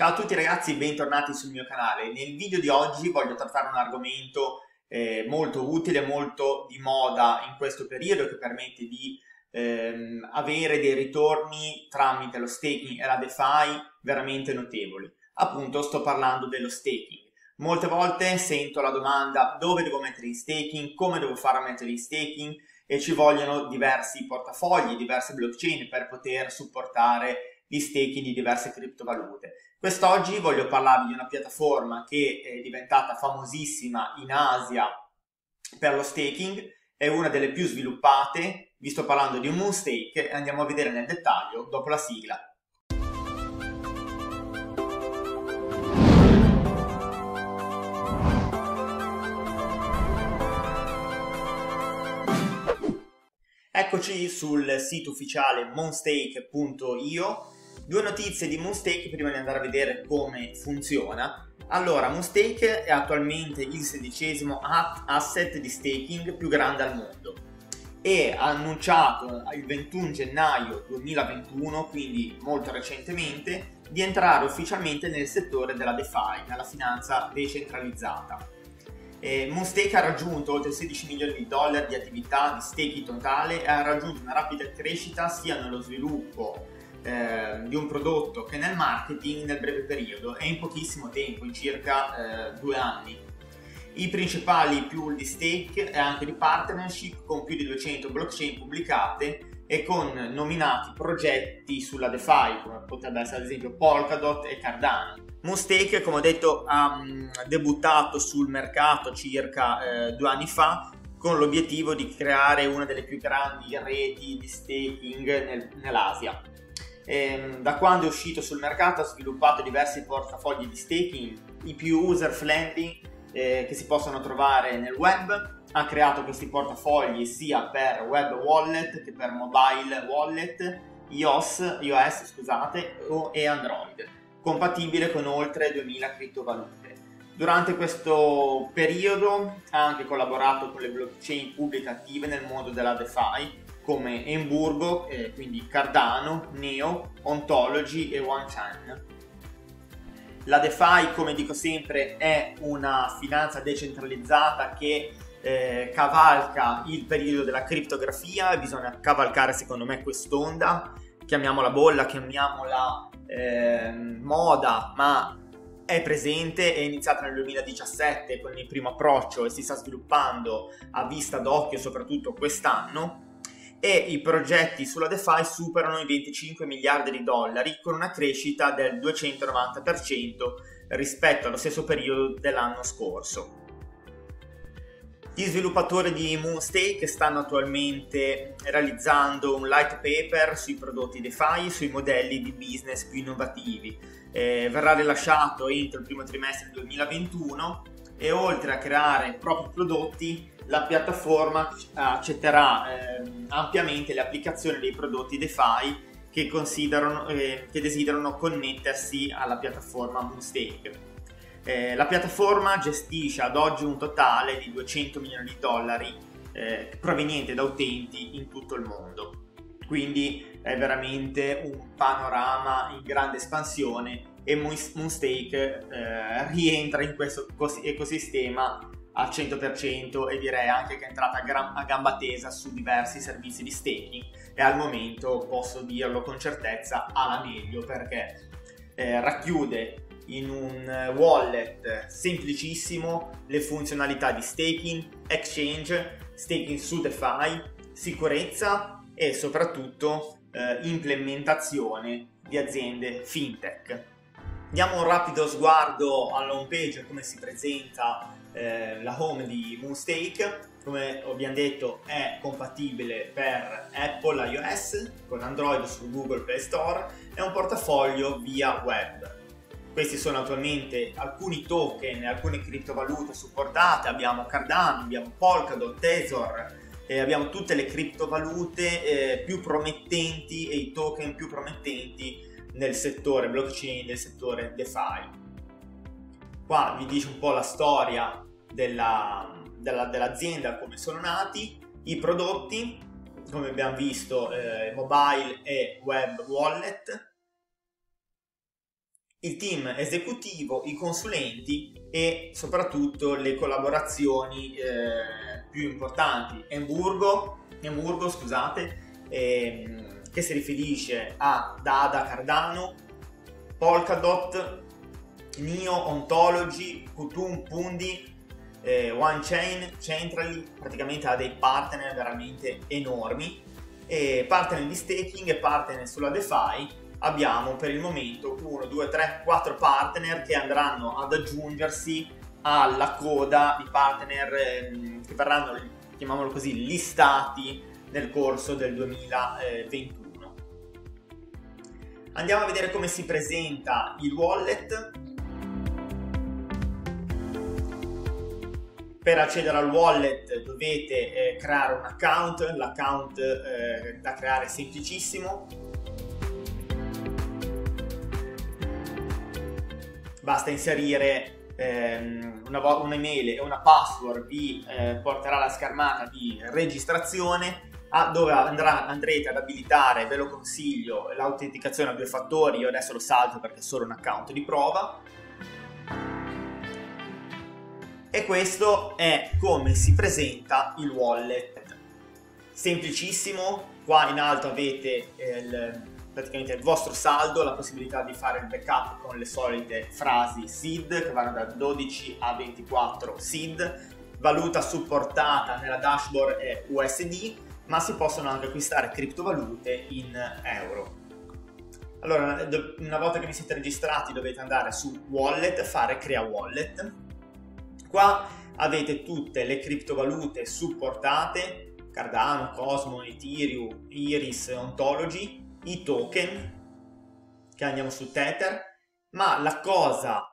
Ciao a tutti ragazzi, bentornati sul mio canale. Nel video di oggi voglio trattare un argomento molto utile, molto di moda in questo periodo, che permette di avere dei ritorni tramite lo staking e la DeFi veramente notevoli. Appunto sto parlando dello staking. Molte volte sento la domanda: dove devo mettere in staking, come devo fare a mettere in staking, e ci vogliono diversi portafogli, diverse blockchain per poter supportare di staking di diverse criptovalute. Quest'oggi voglio parlarvi di una piattaforma che è diventata famosissima in Asia per lo staking, è una delle più sviluppate. Vi sto parlando di Moonstake e andiamo a vedere nel dettaglio dopo la sigla. Eccoci sul sito ufficiale moonstake.io. Due notizie di Moonstake prima di andare a vedere come funziona. Allora, Moonstake è attualmente il 16° asset di staking più grande al mondo e ha annunciato il 21 gennaio 2021, quindi molto recentemente, di entrare ufficialmente nel settore della DeFi, nella finanza decentralizzata. Moonstake ha raggiunto oltre 16 milioni di dollari di attività di staking totale e ha raggiunto una rapida crescita sia nello sviluppo di un prodotto che nel marketing nel breve periodo e in pochissimo tempo, in circa 2 anni. I principali pool di stake e anche di partnership con più di 200 blockchain pubblicate e con nominati progetti sulla DeFi, come potrebbe essere ad esempio Polkadot e Cardano. Moonstake, come ho detto, ha debuttato sul mercato circa 2 anni fa con l'obiettivo di creare una delle più grandi reti di staking nell'Asia. Da quando è uscito sul mercato ha sviluppato diversi portafogli di staking, i più user-friendly che si possono trovare nel web. Ha creato questi portafogli sia per web wallet che per mobile wallet, iOS, e Android, compatibile con oltre 2000 criptovalute. Durante questo periodo ha anche collaborato con le blockchain pubbliche attive nel mondo della DeFi, come Emburgo, quindi Cardano, Neo, Ontology e OneChain. La DeFi, come dico sempre, è una finanza decentralizzata che cavalca il periodo della criptografia, e bisogna cavalcare secondo me quest'onda, chiamiamola bolla, chiamiamola moda, ma è presente, è iniziata nel 2017 con il primo approccio e si sta sviluppando a vista d'occhio soprattutto quest'anno. E i progetti sulla DeFi superano i 25 miliardi di dollari con una crescita del 290% rispetto allo stesso periodo dell'anno scorso. Gli sviluppatori di Moonstake stanno attualmente realizzando un white paper sui prodotti DeFi e sui modelli di business più innovativi. Verrà rilasciato entro il primo trimestre 2021 e, oltre a creare propri prodotti, la piattaforma accetterà ampiamente le applicazioni dei prodotti DeFi che desiderano connettersi alla piattaforma Moonstake. La piattaforma gestisce ad oggi un totale di 200 milioni di dollari provenienti da utenti in tutto il mondo. Quindi è veramente un panorama in grande espansione e Moonstake rientra in questo ecosistema al 100%, e direi anche che è entrata a gamba tesa su diversi servizi di staking e al momento, posso dirlo con certezza, alla meglio, perché racchiude in un wallet semplicissimo le funzionalità di staking, exchange, staking su DeFi, sicurezza e soprattutto implementazione di aziende fintech. Diamo un rapido sguardo alla home page, come si presenta la home di Moonstake. Come abbiamo detto, è compatibile per Apple iOS, con Android su Google Play Store, e un portafoglio via web. Questi sono attualmente alcuni token, alcune criptovalute supportate. Abbiamo Cardano, abbiamo Polkadot, Tether, abbiamo tutte le criptovalute più promettenti e i token più promettenti nel settore blockchain, nel settore DeFi. Qua vi dice un po' la storia dell'azienda, come sono nati, i prodotti, come abbiamo visto, mobile e web wallet, il team esecutivo, i consulenti e soprattutto le collaborazioni più importanti. Emburgo, che si riferisce ad ADA, Cardano, Polkadot, Neo, Ontology, Kutum, Pundi, OneChain, Centrally, praticamente ha dei partner veramente enormi, partner di staking e partner sulla DeFi. Abbiamo per il momento 1, 2, 3, 4 partner che andranno ad aggiungersi alla coda di partner che verranno, chiamiamolo così, listati nel corso del 2021. Andiamo a vedere come si presenta il wallet. Per accedere al wallet dovete creare un account, l'account da creare è semplicissimo. Basta inserire un'email e una password, vi porterà alla schermata di registrazione dove andrete ad abilitare, ve lo consiglio, l'autenticazione a due fattori. Io adesso lo salto perché è solo un account di prova. E questo è come si presenta il wallet. Semplicissimo, qua in alto avete praticamente il vostro saldo, la possibilità di fare il backup con le solite frasi SID che vanno da 12 a 24 SID, valuta supportata nella dashboard è USD, ma si possono anche acquistare criptovalute in euro. Allora, una volta che vi siete registrati dovete andare su wallet, fare crea wallet. Qua avete tutte le criptovalute supportate, Cardano, Cosmos, Ethereum, Iris, Ontology, i token, che andiamo su Tether, ma la cosa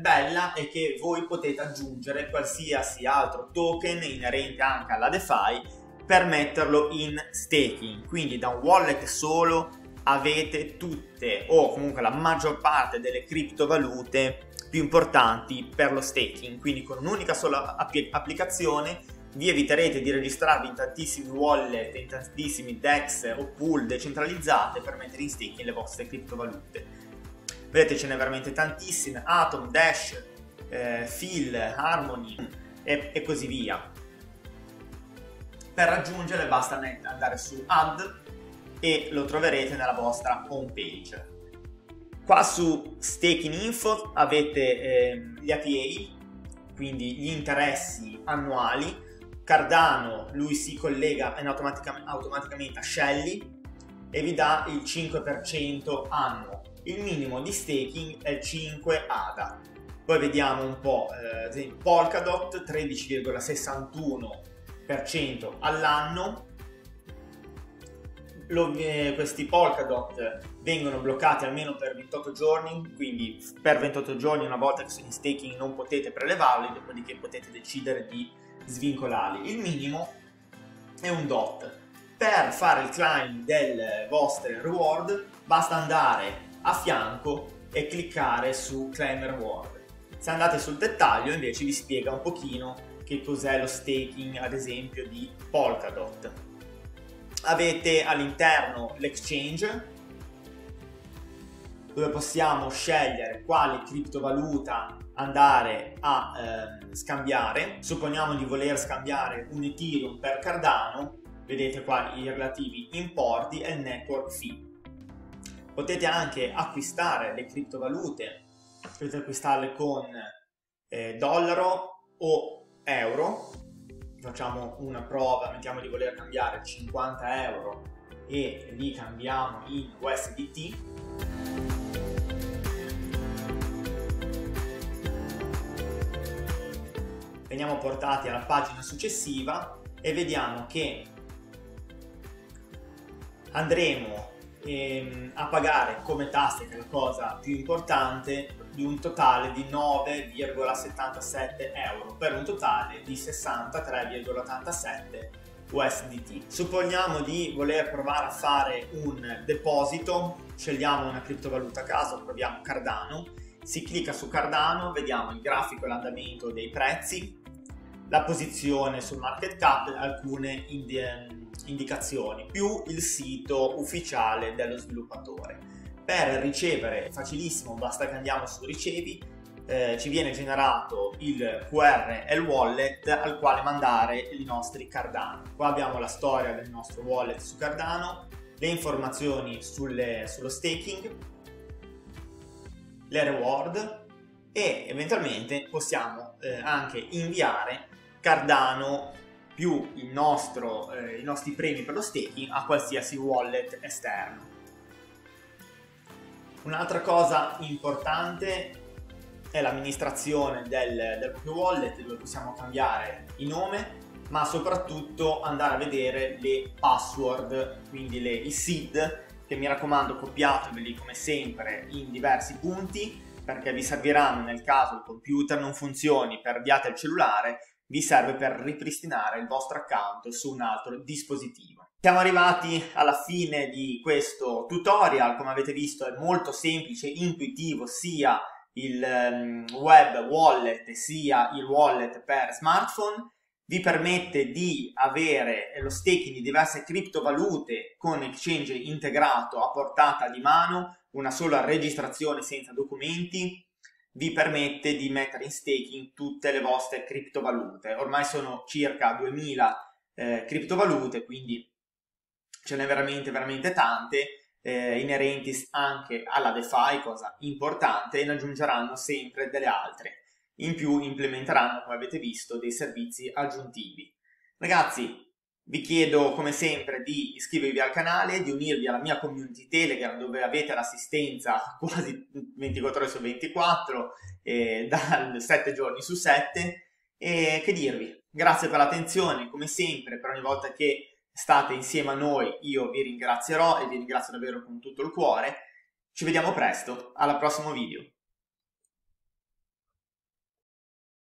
bella è che voi potete aggiungere qualsiasi altro token inerente anche alla DeFi per metterlo in staking, quindi da un wallet solo avete tutte o comunque la maggior parte delle criptovalute più importanti per lo staking, quindi con un'unica sola applicazione vi eviterete di registrarvi in tantissimi wallet, in tantissimi DEX o pool decentralizzate per mettere in staking le vostre criptovalute. Vedete, ce n'è veramente tantissime: Atom, Dash, Phil, Harmony e così via. Per raggiungerle basta andare su Add e lo troverete nella vostra home page. Qua su Staking Info avete gli APA, quindi gli interessi annuali. Cardano, lui si collega automaticamente a Shelley e vi dà il 5% annuo. Il minimo di staking è 5 ADA. Poi vediamo un po', ad esempio Polkadot 13,61% all'anno. Questi Polkadot vengono bloccati almeno per 28 giorni, quindi per 28 giorni una volta che sono in staking non potete prelevarli, dopodiché potete decidere di svincolarli. Il minimo è un DOT. Per fare il climb del vostro reward basta andare a fianco e cliccare su claim reward. Se andate sul dettaglio invece vi spiega un pochino che cos'è lo staking, ad esempio di Polkadot. Avete all'interno l'exchange dove possiamo scegliere quale criptovaluta andare a scambiare. Supponiamo di voler scambiare un Ethereum per Cardano, vedete qua i relativi importi e il network fee. Potete anche acquistare le criptovalute, potete acquistarle con dollaro o euro. Facciamo una prova, mettiamo di voler cambiare 50 euro e li cambiamo in USDT. Veniamo portati alla pagina successiva e vediamo che andremo a pagare come tasse, che è la cosa più importante, di un totale di 9,77 euro per un totale di 63,87 USDT. Supponiamo di voler provare a fare un deposito, scegliamo una criptovaluta a caso, proviamo Cardano, si clicca su Cardano, vediamo il grafico e l'andamento dei prezzi, la posizione sul market cap, alcune indicazioni, più il sito ufficiale dello sviluppatore. Per ricevere, facilissimo, basta che andiamo su ricevi, ci viene generato il QR e il wallet al quale mandare i nostri Cardano. Qua abbiamo la storia del nostro wallet su Cardano, le informazioni sullo staking, le reward, e eventualmente possiamo anche inviare Cardano più i nostri premi per lo staking a qualsiasi wallet esterno. Un'altra cosa importante è l'amministrazione del proprio wallet, dove possiamo cambiare il nome, ma soprattutto andare a vedere le password, quindi i seed, che mi raccomando copiateveli come sempre in diversi punti, perché vi serviranno nel caso il computer non funzioni, perdiate il cellulare, vi serve per ripristinare il vostro account su un altro dispositivo. Siamo arrivati alla fine di questo tutorial. Come avete visto è molto semplice, intuitivo, sia il web wallet sia il wallet per smartphone. Vi permette di avere lo staking di diverse criptovalute con exchange integrato a portata di mano, una sola registrazione senza documenti. Vi permette di mettere in staking tutte le vostre criptovalute. Ormai sono circa 2000 criptovalute, quindi ce n'è veramente tante, inerenti anche alla DeFi, cosa importante, e ne aggiungeranno sempre delle altre. In più implementeranno, come avete visto, dei servizi aggiuntivi. Ragazzi, vi chiedo come sempre di iscrivervi al canale, di unirvi alla mia community Telegram, dove avete l'assistenza quasi 24 ore su 24, da 7 giorni su 7, e che dirvi. Grazie per l'attenzione, come sempre, per ogni volta che state insieme a noi io vi ringrazierò e vi ringrazio davvero con tutto il cuore. Ci vediamo presto, al prossimo video.